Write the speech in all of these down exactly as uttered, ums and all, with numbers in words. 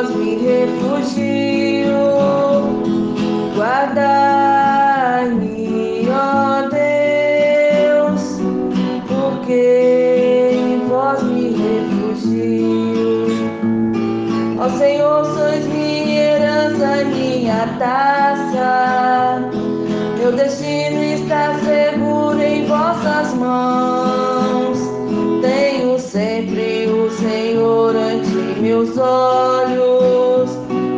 voz me refugio, guardai-me, ó Deus, porque em vós me refugio. Ó Senhor, sois minha herança, minha taça, meu destino está seguro em vossas mãos. Tenho sempre o Senhor ante meus olhos,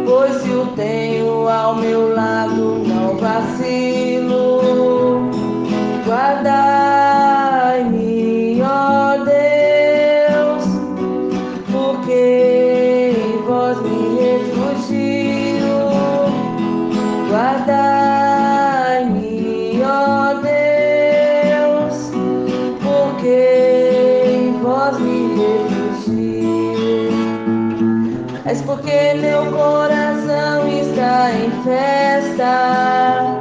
pois se o tenho ao meu lado não vacilo. Guardai-me, ó Deus, porque em vós me refugio. Guardai-me, ó Deus, porque em vós me refugio. És porque meu coração está em festa,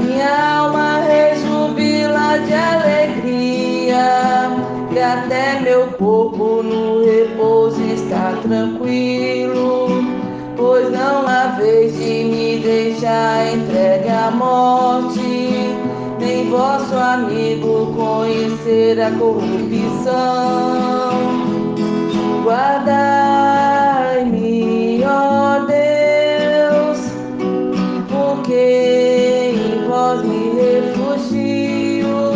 minha alma rejubila de alegria, e até meu corpo no repouso está tranquilo, pois não há vez de me deixar entregue à morte, nem vosso amigo conhecer a corrupção. Guardai-me, ó Deus, porque em vós me refugio.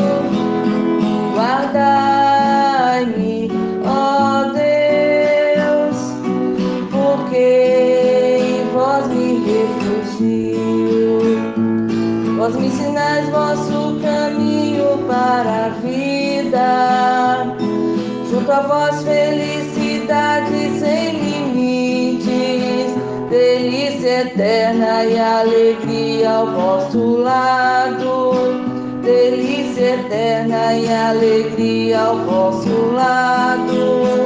Guardai-me, ó Deus, porque em vós me refugio. Vós me ensinais vosso caminho para a vida, junto a vós felicidade sem limites, delícia eterna e alegria ao vosso lado, delícia eterna e alegria ao vosso lado.